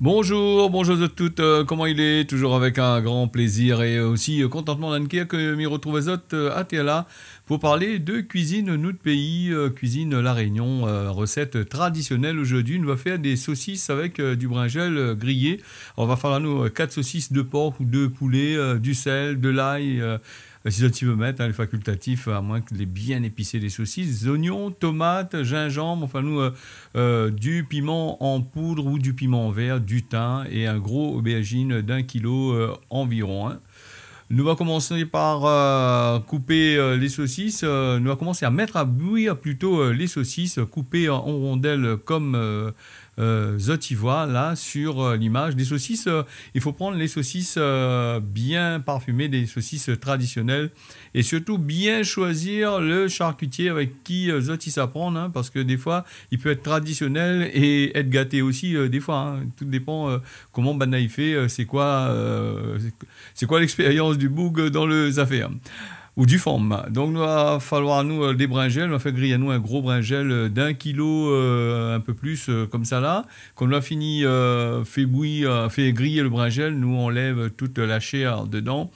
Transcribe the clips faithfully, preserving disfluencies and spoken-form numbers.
Bonjour, bonjour à toutes, euh, comment il est? Toujours avec un grand plaisir et aussi euh, contentement d'Ankia que m'y retrouve Azot euh, à Téala pour parler de cuisine notre pays, euh, cuisine La Réunion, euh, recette traditionnelle aujourd'hui. On va faire des saucisses avec euh, du brinjel euh, grillé. On va falloir nous euh, quatre saucisses de porc ou de poulet, euh, du sel, de l'ail. Euh, Si ça tu veux mettre, hein, les facultatifs, à moins que les bien épicés, les saucisses, oignons, tomates, gingembre, enfin nous, euh, euh, du piment en poudre ou du piment vert, du thym et un gros aubergine d'un kilo euh, environ. Hein. Nous allons commencer par euh, couper euh, les saucisses. Euh, nous allons commencer à mettre à bouillir plutôt euh, les saucisses, coupées en rondelles comme euh, euh, Zotivois, là, sur euh, l'image. Des saucisses, euh, il faut prendre les saucisses euh, bien parfumées, des saucisses traditionnelles. Et surtout, bien choisir le charcutier avec qui euh, Zotis apprend, hein, parce que des fois, il peut être traditionnel et être gâté aussi, euh, des fois. Hein. Tout dépend euh, comment Bana il fait, euh, c'est quoi, euh, c'est quoi l'expérience du boug dans les affaires ou du forme. Donc, il va falloir nous des brinjels. On va faire griller à nous un gros brinjel d'un kilo, euh, un peu plus, euh, comme ça là. Quand on a fini, euh, fait bouillir, fait griller le brinjel, nous on enlève toute la chair dedans.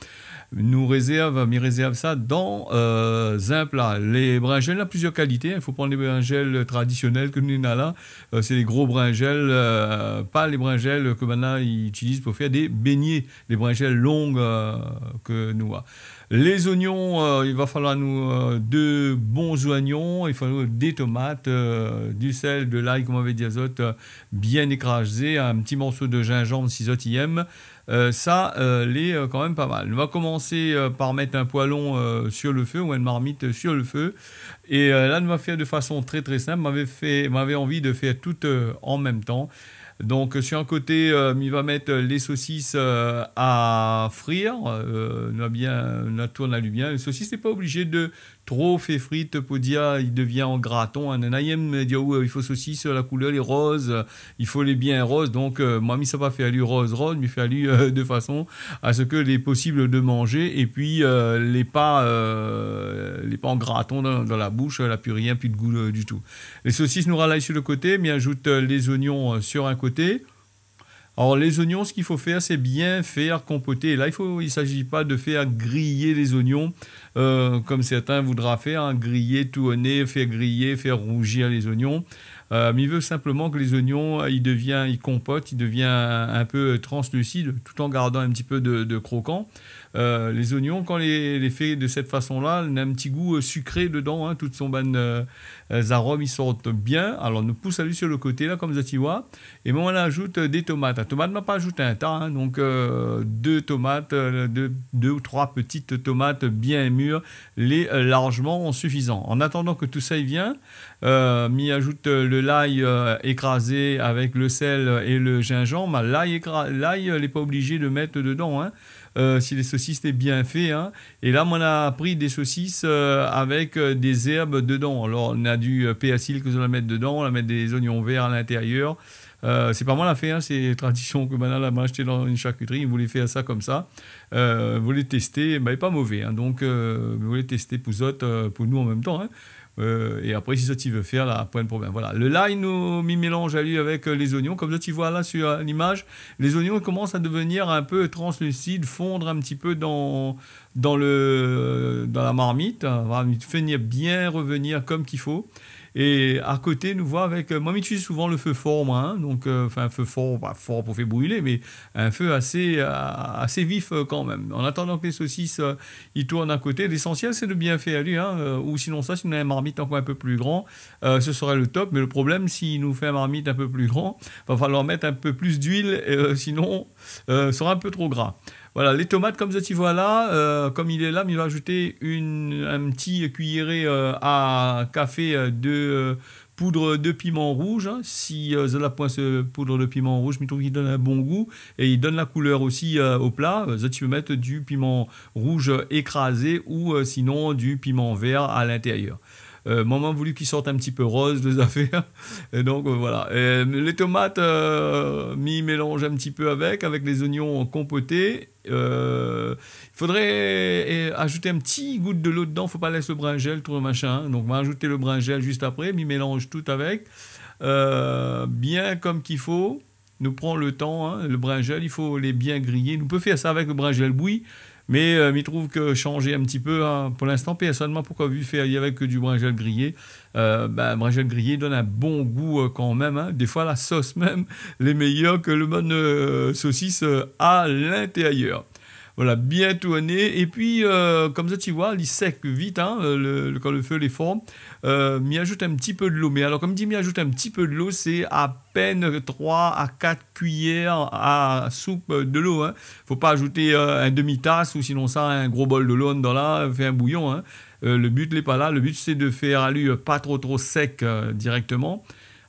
Nous réserve, mais réserve ça dans euh, un plat. Les brinjels ont plusieurs qualités. Il faut prendre les brinjels traditionnels que nous avons là. Euh, c'est les gros brinjels, euh, pas les brinjels que maintenant ils utilisent pour faire des beignets, les brinjels longues euh, que nous avons. Les oignons, euh, il va falloir nous euh, deux bons oignons, il faut nous des tomates, euh, du sel, de l'ail, comme on avait dit Azot, euh, bien écrasé, un petit morceau de gingembre si Azot y aime. Euh, ça, euh, l'est euh, quand même pas mal. On va commencer euh, par mettre un poêlon euh, sur le feu ou une marmite sur le feu. Et euh, là, on va faire de façon très très simple. M'avait fait, m'avait envie de faire tout euh, en même temps. Donc, sur un côté, euh, il va mettre les saucisses euh, à frire. Euh, on a bien, on a tourné à lui bien. Les saucisses, c'est pas obligé de trop fait frites. Pour dire, il devient en graton. Hein. Il faut saucisses, la couleur est rose. Il faut les bien roses. Donc, euh, moi, ça va faire lui rose rose, mais faire lui euh, de façon à ce que les possibles de manger. Et puis, euh, les pas, euh, les pas en graton dans, dans la bouche. Là, plus rien, plus de goût euh, du tout. Les saucisses nous ralaillent sur le côté, mais ajoute les oignons sur un côté. Alors les oignons, ce qu'il faut faire, c'est bien faire compoter. Là, il faut, il s'agit pas de faire griller les oignons euh, comme certains voudraient faire, hein, griller, touonner, faire griller, faire rougir les oignons. Euh, mais il veut simplement que les oignons, il devient, il compote, il devient un peu translucide, tout en gardant un petit peu de, de croquant. Euh, les oignons, quand on les, les fait de cette façon-là, on a un petit goût sucré dedans, hein, toutes son bonne euh, arômes, ils sortent bien. Alors, nous pousse à lui sur le côté, là, comme tu vois. Et moi, on ajoute des tomates. La tomate, on n'a pas ajouté un tas, hein, donc euh, deux tomates, euh, deux, deux ou trois petites tomates bien mûres, les euh, largement suffisants. En attendant que tout ça y vienne, euh, m'y ajoute le l'ail euh, écrasé avec le sel et le gingembre. L'ail, l'ail, euh, n'est pas obligé de mettre dedans, hein, euh, si les saucisses étaient bien faites. Hein. Et là, on a pris des saucisses euh, avec euh, des herbes dedans. Alors, on a du euh, persil que vous allez mettre dedans, on va mettre des oignons verts à l'intérieur. Euh, c'est pas moi la fait, hein, c'est tradition que Banal a acheté dans une charcuterie. Il voulait faire ça comme ça. Euh, vous voulez tester, bah, il n'est pas mauvais. Hein, donc, euh, vous voulez tester pour, autres, euh, pour nous en même temps. Hein. Euh, et après, si ça tu veux faire, là, point de problème. Voilà. Le lime nous mélange à lui avec les oignons. Comme ça, tu vois là sur l'image, les oignons commencent à devenir un peu translucides, fondre un petit peu dans, dans, le, dans la marmite. Il fait bien revenir comme qu'il faut. Et à côté, nous voit avec... Moi, j'utilise souvent le feu fort, moi. Hein, donc, euh, enfin, un feu fort, pas fort pour faire brûler, mais un feu assez, assez vif quand même. En attendant que les saucisses, euh, ils tournent à côté. L'essentiel, c'est de bien faire à lui. Hein, euh, ou sinon ça, si on a un marmite encore un peu plus grand, euh, ce serait le top. Mais le problème, s'il nous fait un marmite un peu plus grand, il va falloir mettre un peu plus d'huile. Euh, sinon, euh, ça sera un peu trop gras. Voilà, les tomates, comme tu vois là, euh, comme il est là, mais il va ajouter une, un petit cuillerée euh, à café de euh, poudre de piment rouge. Hein. Si euh, la pointe ce poudre de piment rouge, je trouve qu'il donne un bon goût et il donne la couleur aussi euh, au plat. Ça, tu peux mettre du piment rouge écrasé ou euh, sinon du piment vert à l'intérieur. Euh, maman a voulu qu'ils sortent un petit peu rose les affaires. Et donc euh, voilà. Et les tomates, euh, m'y mélange un petit peu avec, avec les oignons compotés. Il euh, faudrait euh, ajouter un petit goutte de l'eau dedans. Faut pas laisser le brinjel, tout le machin. Donc on va ajouter le brinjel juste après. M'y mélange tout avec. Euh, bien comme qu'il faut. nous prend le temps, hein, le brinjel, il faut les bien griller. Nous peut faire ça avec le brinjel bouilli, mais euh, il trouve que changer un petit peu, hein, pour l'instant, personnellement, pourquoi vu faire avec du brinjel grillé, euh, ben, brinjel grillé donne un bon goût euh, quand même, hein. Des fois la sauce même, les meilleures que le bonne euh, saucisse euh, à l'intérieur. Voilà, bien tourné. Et puis, euh, comme ça, tu vois, il sec vite, hein, le, le, quand le feu les forme. Euh, m'y ajoute un petit peu de l'eau. Mais alors, comme dit, m'y ajoute un petit peu de l'eau, c'est à peine trois à quatre cuillères à soupe de l'eau. Hein. Faut pas ajouter euh, un demi-tasse ou sinon ça, un gros bol de l'eau dans là, fait un bouillon. Hein. Euh, le but n'est pas là. Le but, c'est de faire à lui pas trop trop sec euh, directement.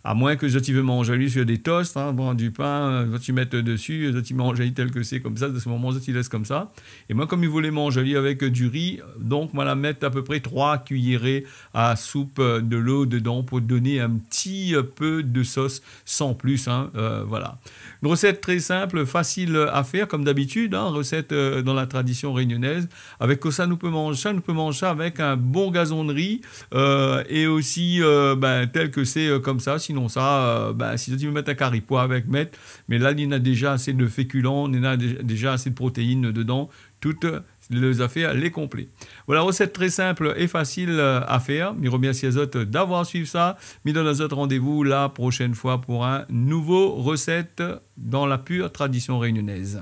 À moins que tu veux manger lui sur des toasts, hein, bon, du pain, tu mettes dessus, tu manges tel que c'est comme ça, de ce moment là tu laisses comme ça. Et moi, comme il voulait manger lui avec du riz, donc moi la mettre à peu près trois cuillerées à soupe de l'eau dedans pour donner un petit peu de sauce sans plus. Hein, euh, voilà. Une recette très simple, facile à faire comme d'habitude, hein, recette euh, dans la tradition réunionnaise. Avec ça, nous peut manger ça, nous peut manger ça avec un bon gazon de riz euh, et aussi euh, ben, tel que c'est euh, comme ça. Sinon ça, euh, ben, si tu veux mettre un curry pois avec mettre, mais là, il y en a déjà assez de féculents, il y en a déjà assez de protéines dedans, toutes les affaires, les complets. Voilà, recette très simple et facile à faire. Je remercie les autres d'avoir suivi ça. Je donne les autres rendez-vous la prochaine fois pour un nouveau recette dans la pure tradition réunionnaise.